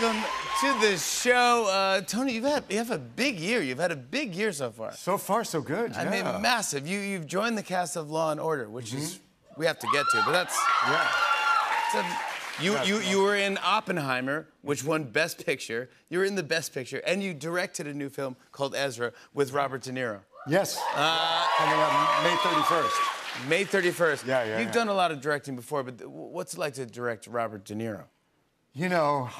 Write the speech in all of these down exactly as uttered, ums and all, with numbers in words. welcome to the show. Uh, Tony, you've had, you have a big year. You've had a big year so far. So far, so good, I yeah. mean, massive. You, you've joined the cast of Law and Order, which mm-hmm. is, we have to get to, but that's... Yeah. A, you, you, you were in Oppenheimer, which won Best Picture. You were in the Best Picture, and you directed a new film called Ezra with Robert De Niro. Yes. Uh, Coming up May thirty-first. May thirty-first. Yeah, yeah. You've yeah. done a lot of directing before, but what's it like to direct Robert De Niro? You know,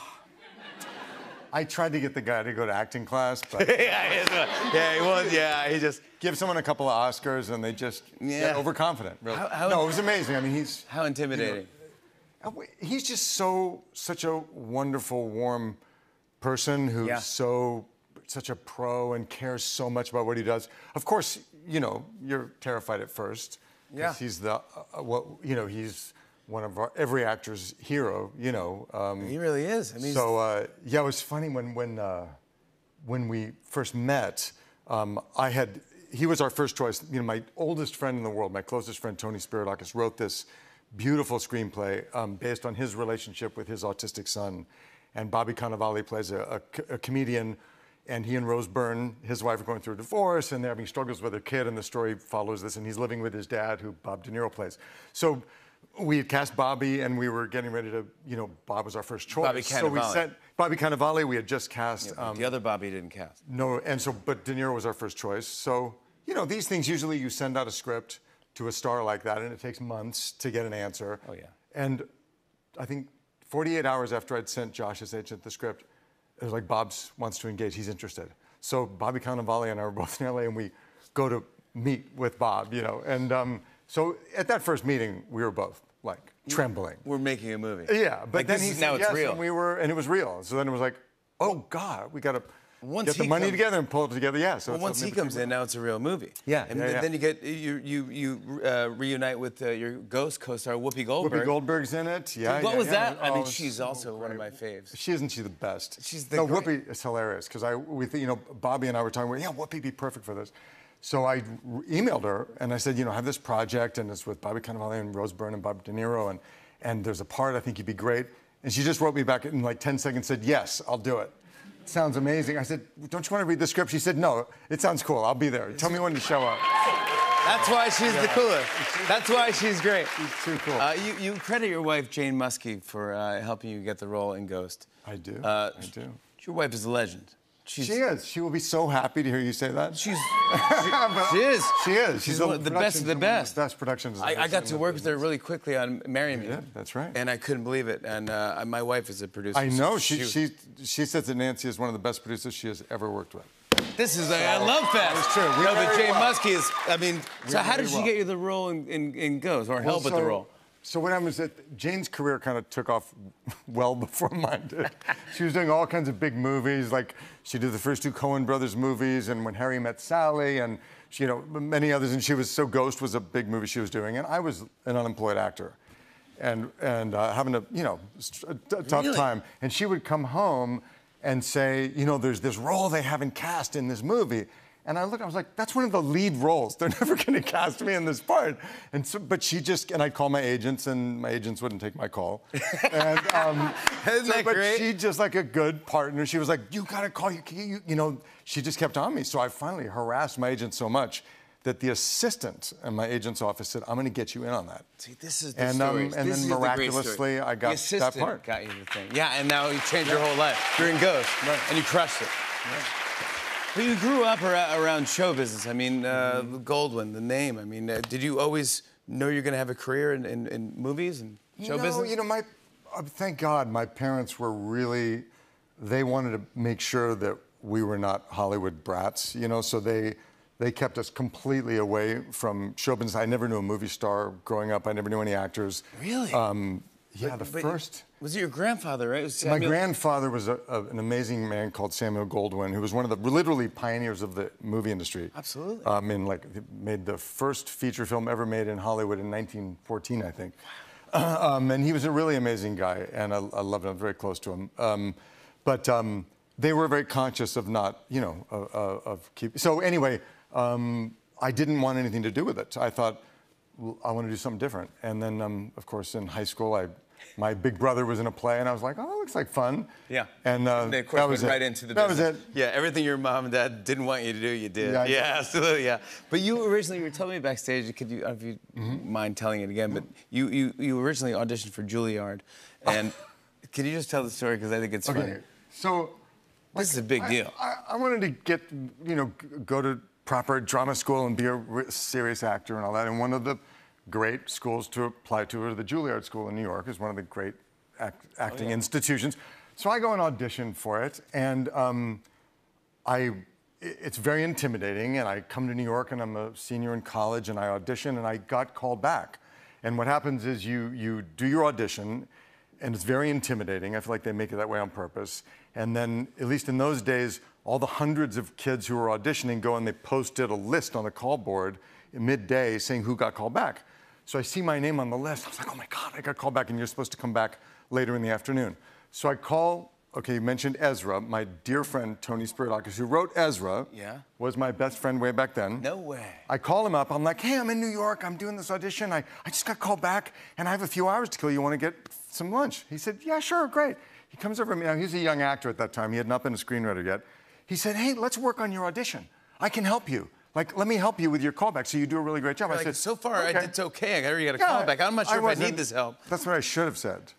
I tried to get the guy to go to acting class, but... yeah, yeah, he was, yeah, he just... Give someone a couple of Oscars and they just yeah. get overconfident, really. How, how, no, it was amazing. I mean, he's... How intimidating. You know, he's just so, such a wonderful, warm person who's yeah. so... such a pro and cares so much about what he does. Of course, you know, you're terrified at first. Yeah. He's the, uh, what, you know, he's one of our, every actor's hero, you know. Um, he really is. I mean, so, uh, yeah, it was funny when, when, uh, when we first met, um, I had, he was our first choice. You know, my oldest friend in the world, my closest friend, Tony Spiridakis, wrote this beautiful screenplay um, based on his relationship with his autistic son. And Bobby Cannavale plays a, a, a comedian. And he and Rose Byrne, his wife, are going through a divorce, and they're having struggles with their kid, and the story follows this, and he's living with his dad, who Bob De Niro plays. So we had cast Bobby, and we were getting ready to, you know, Bob was our first choice. Bobby Cannavale. So we sent Bobby Cannavale, we had just cast. Yeah, um, the other Bobby didn't cast. No, and so, but De Niro was our first choice. So, you know, these things, usually you send out a script to a star like that, and it takes months to get an answer. Oh, yeah. And I think forty-eight hours after I'd sent Josh's agent the script, it was like, Bob wants to engage, he's interested. So Bobby Cannavale and I were both in L A, and we go to meet with Bob, you know. And um, so at that first meeting, we were both, like, trembling. We're making a movie. Yeah, but like, then he said now yes, it's real. And, we were, and it was real. So then it was like, oh, God, we got to get the money comes, together and pull it together, yeah. So well, once he comes in, now it's a real movie. Yeah, And yeah, yeah. then you get, you, you, you uh, reunite with uh, your Ghost co-star, Whoopi Goldberg. Whoopi Goldberg's in it, yeah. What yeah, was yeah. that? Oh, I mean, she's so also great. One of my faves. She isn't she the best? She's the No, great. Whoopi is hilarious, because I, we, you know, Bobby and I were talking, yeah, Whoopi'd be perfect for this. So I emailed her, and I said, you know, I have this project, and it's with Bobby Cannavale and Rose Byrne and Bob De Niro, and, and there's a part I think you'd be great. And she just wrote me back in like ten seconds, said, yes, I'll do it. Sounds amazing. I said, don't you want to read the script? She said, no, it sounds cool. I'll be there. Tell me when to show up. That's why she's yeah. the coolest. That's why she's great. She's too cool. Uh, you, you credit your wife, Jane Muskie, for uh, helping you get the role in Ghost. I do. Uh, I do. Your wife is a legend. She's, she is. She will be so happy to hear you say that. She's. She, she is. She is. She's, she's the, the best of the best. Best productions. I, I got to work with her really quickly on Marry Me. Yeah, that's right. And I couldn't believe it. And uh, my wife is a producer. I know. So she, she, she she says that Nancy is one of the best producers she has ever worked with. This is a, so, a love fest. It's true. We know that Jane well. Muskie is. I mean, we so how did she well. get you the role in, in, in Ghost, or well, help so, with the role? So what happened was that Jane's career kind of took off well before mine did. She was doing all kinds of big movies, like she did the first two Coen Brothers movies, and When Harry Met Sally, and she, you know, many others. And she was so Ghost was a big movie she was doing, and I was an unemployed actor, and and uh, having a you know a tough really? time. And she would come home and say, you know, there's this role they haven't cast in this movie. And I looked, I was like, that's one of the lead roles. They're never going to cast me in this part. And so, but she just, and I'd call my agents, and my agents wouldn't take my call. And, um, Isn't so, that but great? She just, like a good partner, she was like, you got to call, you, you, you know, she just kept on me. So I finally harassed my agent so much that the assistant in my agent's office said, I'm going to get you in on that. See, this is the and, story. Um, and this then is miraculously, the I got the that part. Got you the thing. Yeah, and now you changed yeah. your whole life. You're in Ghost, right. and you crushed it. Right. But you grew up around show business. I mean, uh, Goldwyn, the name. I mean, uh, did you always know you're going to have a career in, in, in movies and show no, business? You know, my, uh, thank God, my parents were really, they wanted to make sure that we were not Hollywood brats, you know, so they, they kept us completely away from show business. I never knew a movie star growing up. I never knew any actors. Really? Um, yeah, but, the but first... Was it your grandfather, right? Samuel... My grandfather was a, a, an amazing man called Samuel Goldwyn, who was one of the literally pioneers of the movie industry. Absolutely. I um, mean, like, made the first feature film ever made in Hollywood in nineteen fourteen, I think. Uh, um, and he was a really amazing guy, and I, I loved him. I was very close to him. Um, but um, they were very conscious of not, you know, uh, uh, of keep. So anyway, um, I didn't want anything to do with it. I thought, well, I want to do something different. And then, um, of course, in high school, I My big brother was in a play, and I was like, oh, that looks like fun. Yeah. And uh, they, of course, that was went right into the business. That was it. Yeah, everything your mom and dad didn't want you to do, you did. Yeah, yeah, yeah. Absolutely, yeah. But you originally, you were telling me backstage, could you, if you mm-hmm. mind telling it again, but you, you, you originally auditioned for Juilliard. And can you just tell the story, because I think it's okay. funny. So, like, this is a big I, deal. I, I wanted to get, you know, go to proper drama school and be a serious actor and all that, and one of the great schools to apply to are the Juilliard School in New York, is one of the great act, acting oh, yeah. institutions. So I go and audition for it, and um, I, it's very intimidating, and I come to New York, and I'm a senior in college, and I audition, and I got called back. And what happens is you, you do your audition, and it's very intimidating. I feel like they make it that way on purpose. And then, at least in those days, all the hundreds of kids who were auditioning go and they posted a list on the call board midday saying who got called back. So I see my name on the list. I was like, oh my God, I got called back, and you're supposed to come back later in the afternoon. So I call, okay, you mentioned Ezra. My dear friend, Tony Spiridakis, who wrote Ezra, yeah. was my best friend way back then. No way. I call him up. I'm like, hey, I'm in New York. I'm doing this audition. I, I just got called back, and I have a few hours to kill. You want to get some lunch? He said, yeah, sure, great. He comes over to me. Now, he's a young actor at that time. He had not been a screenwriter yet. He said, hey, let's work on your audition. I can help you. Like, let me help you with your callback, so you do a really great job. You're I like, said, so far, okay. I, it's okay. I already got a yeah, callback. I'm not sure I if I need this help. That's what I should have said.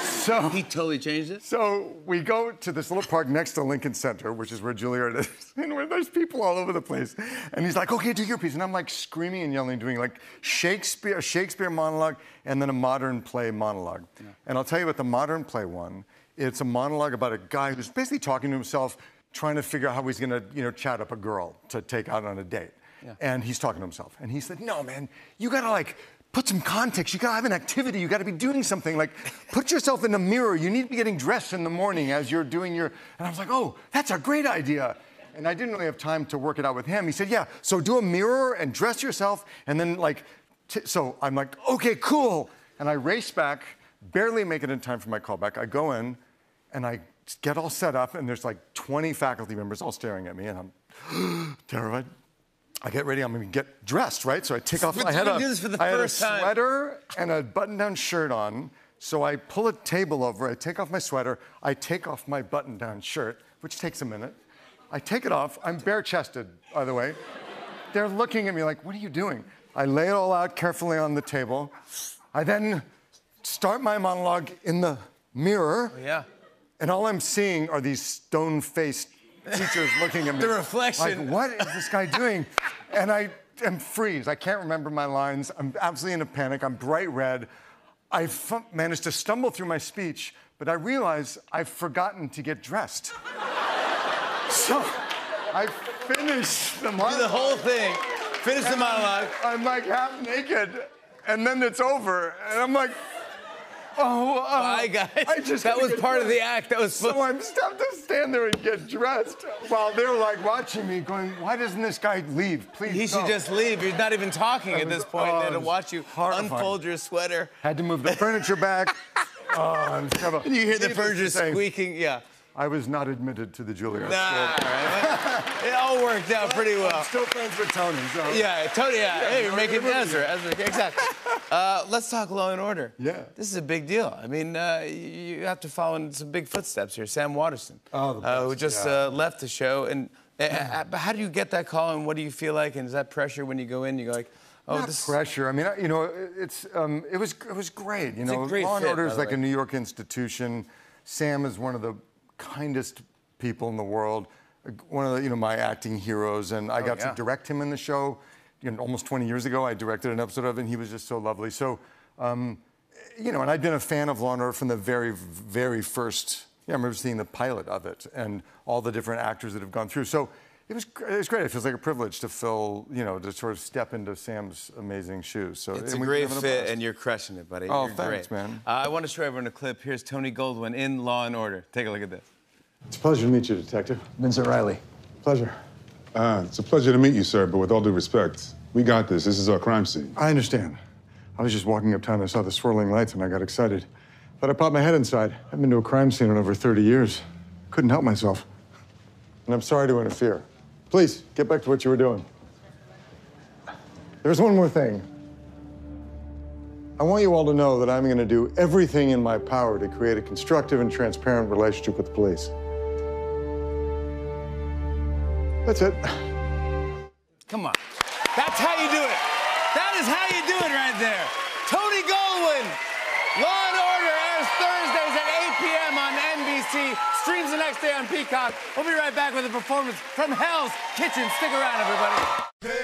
So he totally changed it? So we go to this little park next to Lincoln Center, which is where Juilliard is, and where there's people all over the place. And he's like, okay, do your piece. And I'm like screaming and yelling, doing like Shakespeare, a Shakespeare monologue, and then a modern play monologue. Yeah. And I'll tell you about the modern play one. It's a monologue about a guy who's basically talking to himself, trying to figure out how he's gonna, you know, chat up a girl to take out on a date. Yeah. And he's talking to himself. And he said, no, man, you gotta like put some context. You gotta have an activity. You gotta be doing something. Like, put yourself in the mirror. You need to be getting dressed in the morning as you're doing your... And I was like, oh, that's a great idea. And I didn't really have time to work it out with him. He said, yeah, so do a mirror and dress yourself. And then like, t so I'm like, okay, cool. And I race back, barely make it in time for my callback. I go in and I get all set up, and there's like twenty faculty members all staring at me, and I'm terrified. I get ready, I'm gonna get dressed, right? So I take off, I had a, I had a sweater and a button-down shirt on, so I pull a table over, I take off my sweater, I take off my button-down shirt, which takes a minute. I take it off, I'm bare-chested, by the way. They're looking at me like, what are you doing? I lay it all out carefully on the table. I then start my monologue in the mirror. Oh, yeah. And all I'm seeing are these stone-faced teachers looking at me. The reflection. Like, what is this guy doing? And I am freeze. I can't remember my lines. I'm absolutely in a panic. I'm bright red. I managed to stumble through my speech, but I realize I've forgotten to get dressed. So I finish the monologue. The whole thing. Finish the monologue. I'm, I'm like half naked, and then it's over, and I'm like, oh, uh, bye, guys. I just that was part dressed. Of the act. That was so fun. I'm stumped to stand there and get dressed while they're like watching me, going, "Why doesn't this guy leave? Please." He no. should just leave. He's not even talking that at was, this point. Uh, they're to watch you horrifying. Unfold your sweater. Had to move the furniture back. uh, and you hear the furniture squeaking. Yeah. I was not admitted to the Juilliard nah, School. Right. It all worked out pretty well. I'm still friends with Tony, so... Yeah, Tony, yeah. yeah hey, you're making Ezra. Ezra, exactly. uh, let's talk Law and Order. Yeah. This is a big deal. I mean, uh, you have to follow in some big footsteps here. Sam Watterson, oh, the best, uh, who just yeah. uh, left the show. And uh, how do you get that call, and what do you feel like? And is that pressure when you go in? You go like, oh, not this... pressure. I mean, you know, it's, um, it, was, it was great. You it's know, great Law and Order is like way. a New York institution. Sam is one of the kindest people in the world, one of the, you know, my acting heroes, and I oh, got yeah. to direct him in the show, you know, almost twenty years ago. I directed an episode of it, and he was just so lovely. So, um, you know, and I'd been a fan of Law and Order from the very, very first, yeah, I remember seeing the pilot of it, and all the different actors that have gone through. So it was, it was great. It feels like a privilege to fill, you know, to sort of step into Sam's amazing shoes. So it's a great fit, and you're crushing it, buddy. Oh, you're thanks, great. man. Uh, I want to show everyone a clip. Here's Tony Goldwyn in Law and Order. Take a look at this. It's a pleasure to meet you, Detective. Vincent Riley. Pleasure. Uh, it's a pleasure to meet you, sir, but with all due respect, we got this. This is our crime scene. I understand. I was just walking uptown and I saw the swirling lights and I got excited. Thought I popped my head inside. I haven't been to a crime scene in over thirty years. Couldn't help myself. And I'm sorry to interfere. Please, get back to what you were doing. There's one more thing. I want you all to know that I'm going to do everything in my power to create a constructive and transparent relationship with the police. That's it. Come on. That's how you do it. That is how you do it right there. Tony Goldwyn, Law and Order airs Thursdays at eight p m on N B C, streams the next day on Peacock. We'll be right back with a performance from Hell's Kitchen. Stick around, everybody.